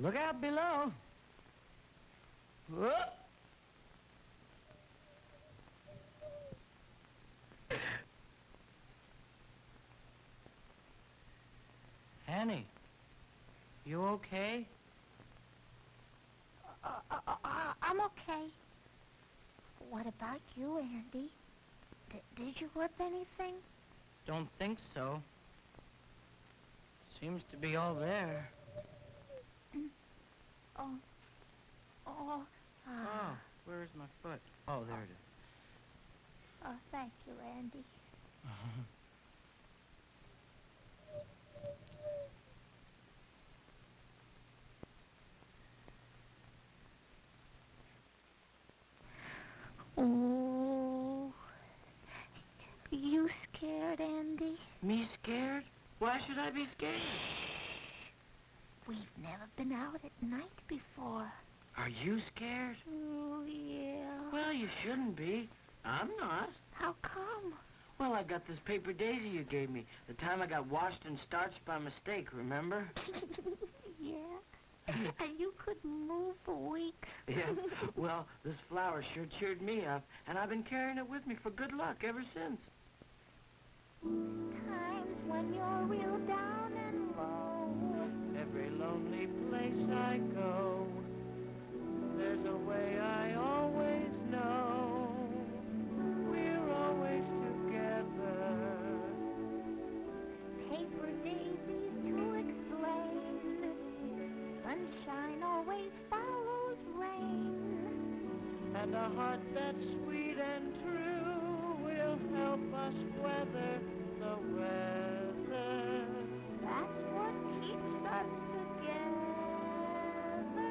Look out below. Whoa. Annie, you okay? I'm okay. What about you, Andy? Did you whip anything? Don't think so. Seems to be all there. Oh, where's my foot? Oh, there it is. Oh, thank you, Andy. Oh, you scared, Andy? Me scared? Why should I be scared? Shh. We've never been out at night before. Are you scared? Oh, yeah. Well, you shouldn't be. I'm not. How come? Well, I got this paper daisy you gave me. The time I got washed and starched by mistake, remember? Yeah. And you couldn't move for weeks. Yeah. Well, this flower sure cheered me up, and I've been carrying it with me for good luck ever since. Times when you're real down and low, every lonely place I go, there's a way I always know. We're always together. Paper daisies to explain. Sunshine always follows rain. And a heart that's sweet and true will help us weather the weather. That's what keeps us together.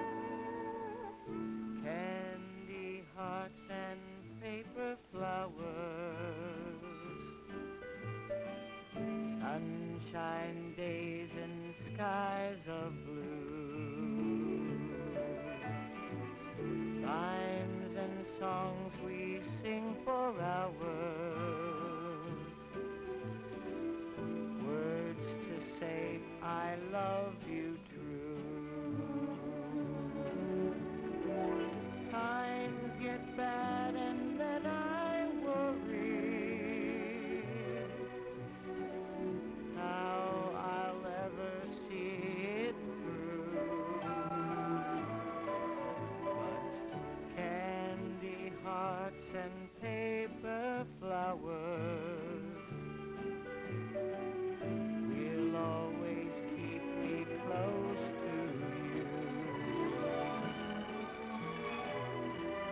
Candy hearts and paper flowers, sunshine days and skies of blue, rhymes and songs we sing for hours, words to say I love you true. Times get bad and then I worry how I'll ever see it through. Hearts and paper flowers will always keep me close to you.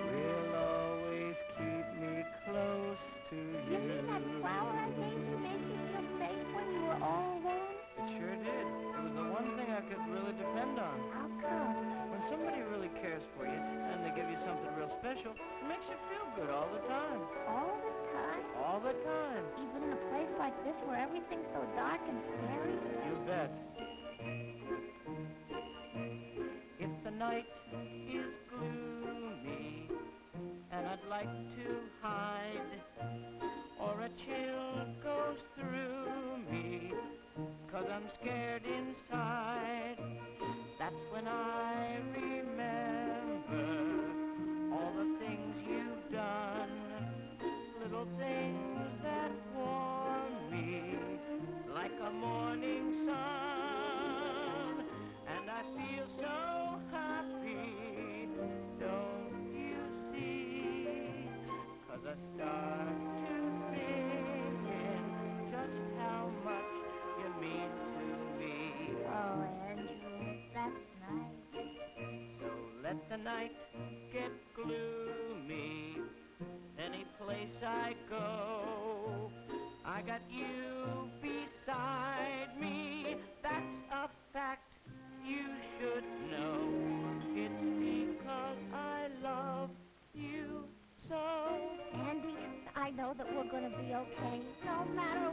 Will always keep me close to you. You see that flower I gave you making your face when you were all alone? It sure did. It was the one thing I could really depend on. How come? When somebody really cares for you and they give you something real special, makes you feel good all the time. All the time? All the time. Even in a place like this where everything's so dark and scary? You bet. If the night is gloomy and I'd like to hide, or a chill goes through me, 'cause I'm scared inside, that's when I remember all the things you've done, little things that warm me like a morning sun. And I feel so happy, don't you see? 'Cause I start to thinking just how much you mean to me. Oh, Andrew, that's nice. So let the night get gloomy, any place I go, I got you beside me. That's a fact you should know. It's because I love you so. Andy, I know that we're going to be okay, no matter